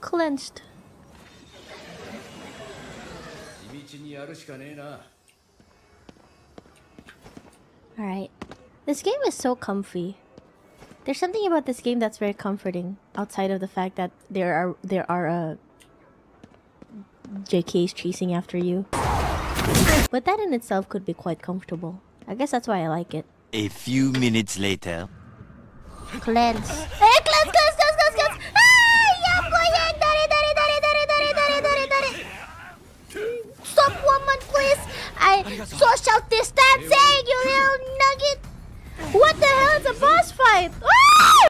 cleansed. Alright. This game is so comfy. There's something about this game that's very comforting. Outside of the fact that there are JKs chasing after you. But that in itself could be quite comfortable. I guess that's why I like it. A few minutes later. Cleanse. Hey, cleanse! Stop, woman, please! I social distancing, you little nugget! What the hell is a boss fight?